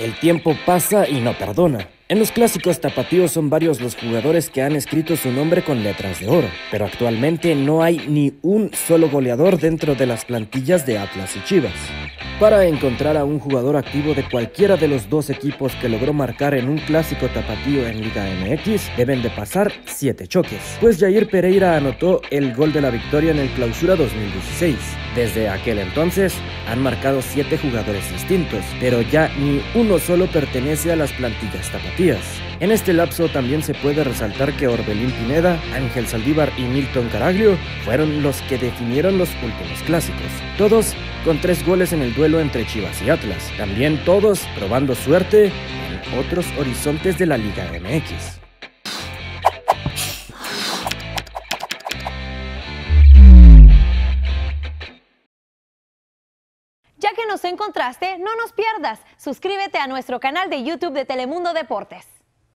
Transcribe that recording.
El tiempo pasa y no perdona. En los clásicos tapatíos son varios los jugadores que han escrito su nombre con letras de oro, pero actualmente no hay ni un solo goleador dentro de las plantillas de Atlas y Chivas. Para encontrar a un jugador activo de cualquiera de los dos equipos que logró marcar en un clásico tapatío en Liga MX, deben de pasar 7 choques, pues Jair Pereira anotó el gol de la victoria en el Clausura 2016. Desde aquel entonces han marcado 7 jugadores distintos, pero ya ni uno solo pertenece a las plantillas tapatías. En este lapso también se puede resaltar que Orbelín Pineda, Ángel Saldívar y Milton Caraglio fueron los que definieron los últimos clásicos, todos con 3 goles en el duelo entre Chivas y Atlas, también todos probando suerte en otros horizontes de la Liga MX. Ya que nos encontraste, no nos pierdas. Suscríbete a nuestro canal de YouTube de Telemundo Deportes.